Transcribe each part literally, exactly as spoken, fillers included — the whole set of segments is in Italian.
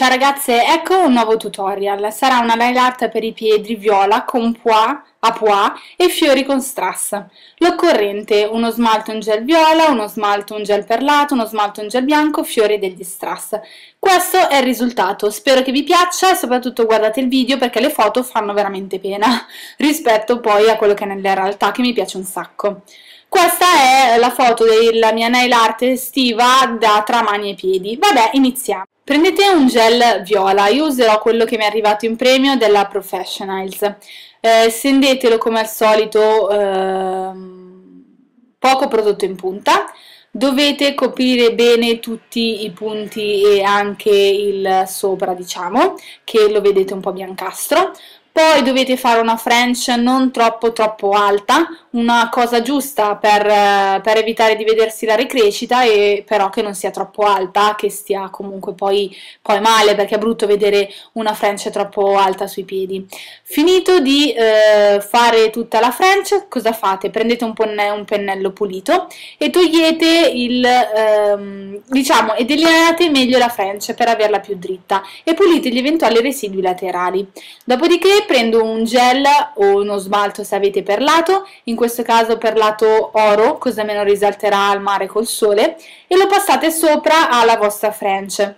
Ciao ragazze, ecco un nuovo tutorial, sarà una nail art per i piedi viola con pois, a pois e fiori con strass. L'occorrente, uno smalto in gel viola, uno smalto in gel perlato, uno smalto in gel bianco, fiori degli strass. Questo è il risultato, spero che vi piaccia e soprattutto guardate il video perché le foto fanno veramente pena rispetto poi a quello che è nella realtà, che mi piace un sacco. Questa è la foto della mia nail art estiva da tra mani e piedi. Vabbè, iniziamo. Prendete un gel viola, io userò quello che mi è arrivato in premio della Professionails. Eh, stendetelo come al solito eh, poco prodotto in punta, dovete coprire bene tutti i punti e anche il sopra, diciamo, che lo vedete un po' biancastro. Poi dovete fare una French non troppo troppo alta, una cosa giusta per, per evitare di vedersi la ricrescita, e però che non sia troppo alta, che stia comunque poi, poi male, perché è brutto vedere una French troppo alta sui piedi. Finito di eh, fare tutta la French, cosa fate? Prendete un, penne, un pennello pulito e togliete il, ehm, diciamo, e delineate meglio la French per averla più dritta e pulite gli eventuali residui laterali. Dopodiché prendo un gel o uno smalto se avete perlato, in questo caso perlato oro, così almeno risalterà al mare col sole, e lo passate sopra alla vostra French.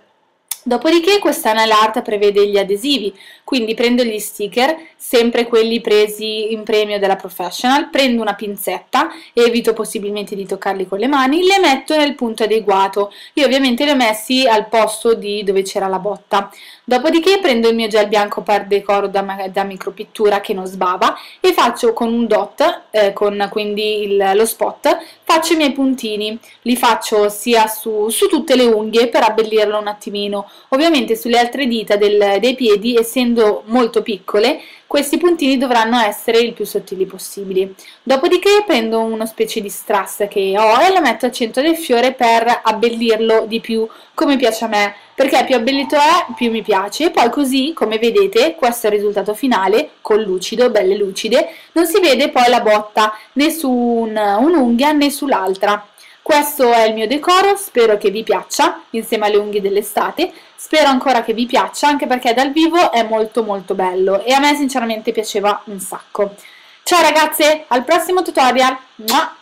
Dopodiché questa nail art prevede gli adesivi, quindi prendo gli sticker, sempre quelli presi in premio della Professional, prendo una pinzetta, evito possibilmente di toccarli con le mani, le metto nel punto adeguato, io ovviamente li ho messi al posto di dove c'era la botta. Dopodiché prendo il mio gel bianco par decoro da, da micropittura che non sbava e faccio con un dot, eh, con quindi il, lo spot, faccio i miei puntini, li faccio sia su, su tutte le unghie per abbellirlo un attimino. Ovviamente sulle altre dita del, dei piedi, essendo molto piccole, questi puntini dovranno essere il più sottili possibili. Dopodiché prendo una specie di strass che ho e la metto al centro del fiore per abbellirlo di più, come piace a me, perché più abbellito è più mi piace. E poi così, come vedete, questo è il risultato finale, con lucido, belle lucide, non si vede poi la botta né su un, un'unghia né sull'altra. Questo è il mio decoro, spero che vi piaccia, insieme alle unghie dell'estate, spero ancora che vi piaccia, anche perché dal vivo è molto molto bello e a me sinceramente piaceva un sacco. Ciao ragazze, al prossimo tutorial! Mua!